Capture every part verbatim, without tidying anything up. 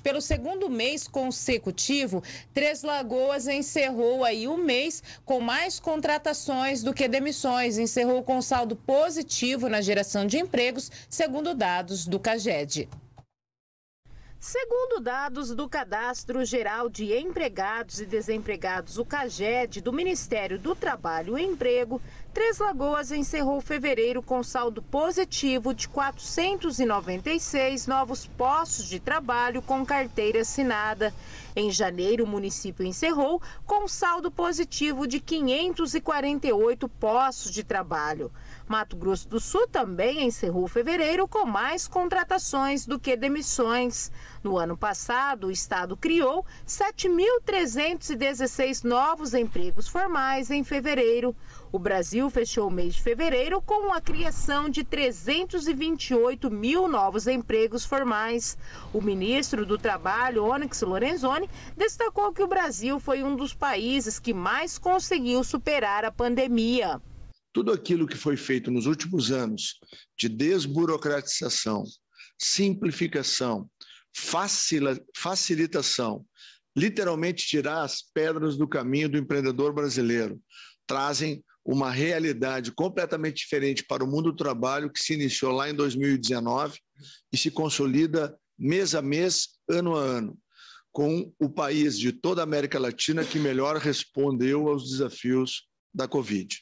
Pelo segundo mês consecutivo, Três Lagoas encerrou aí o mês com mais contratações do que demissões. Encerrou com saldo positivo na geração de empregos, segundo dados do CAGED. Segundo dados do Cadastro Geral de Empregados e Desempregados, o CAGED, do Ministério do Trabalho e Emprego, Três Lagoas encerrou fevereiro com saldo positivo de quatrocentos e noventa e seis novos postos de trabalho com carteira assinada. Em janeiro, o município encerrou com saldo positivo de quinhentos e quarenta e oito postos de trabalho. Mato Grosso do Sul também encerrou fevereiro com mais contratações do que demissões. No ano passado, o estado criou sete mil trezentos e dezesseis novos empregos formais em fevereiro. O Brasil fechou o mês de fevereiro com a criação de trezentos e vinte e oito mil novos empregos formais. O ministro do Trabalho, Onyx Lorenzoni, destacou que o Brasil foi um dos países que mais conseguiu superar a pandemia. Tudo aquilo que foi feito nos últimos anos de desburocratização, simplificação, facilitação, literalmente tirar as pedras do caminho do empreendedor brasileiro, trazem uma realidade completamente diferente para o mundo do trabalho que se iniciou lá em dois mil e dezenove e se consolida mês a mês, ano a ano, com o país de toda a América Latina que melhor respondeu aos desafios da Covid.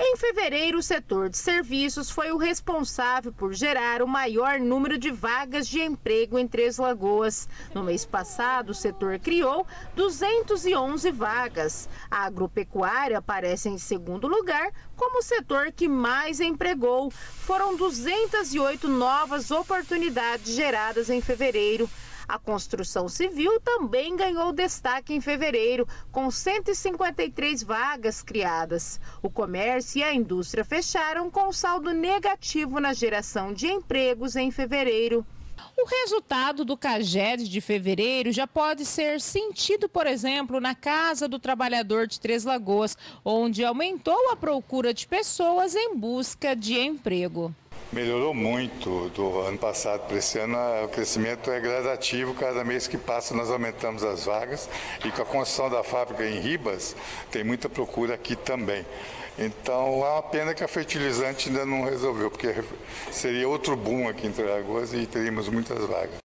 Em fevereiro, o setor de serviços foi o responsável por gerar o maior número de vagas de emprego em Três Lagoas. No mês passado, o setor criou duzentas e onze vagas. A agropecuária aparece em segundo lugar como o setor que mais empregou. Foram duzentas e oito novas oportunidades geradas em fevereiro. A construção civil também ganhou destaque em fevereiro, com cento e cinquenta e três vagas criadas. O comércio e a indústria fecharam com saldo negativo na geração de empregos em fevereiro. O resultado do CAGED de fevereiro já pode ser sentido, por exemplo, na Casa do Trabalhador de Três Lagoas, onde aumentou a procura de pessoas em busca de emprego. Melhorou muito do ano passado para esse ano, o crescimento é gradativo, cada mês que passa nós aumentamos as vagas e com a construção da fábrica em Ribas tem muita procura aqui também. Então é uma pena que a fertilizante ainda não resolveu, porque seria outro boom aqui em Três Lagoas e teríamos muitas vagas.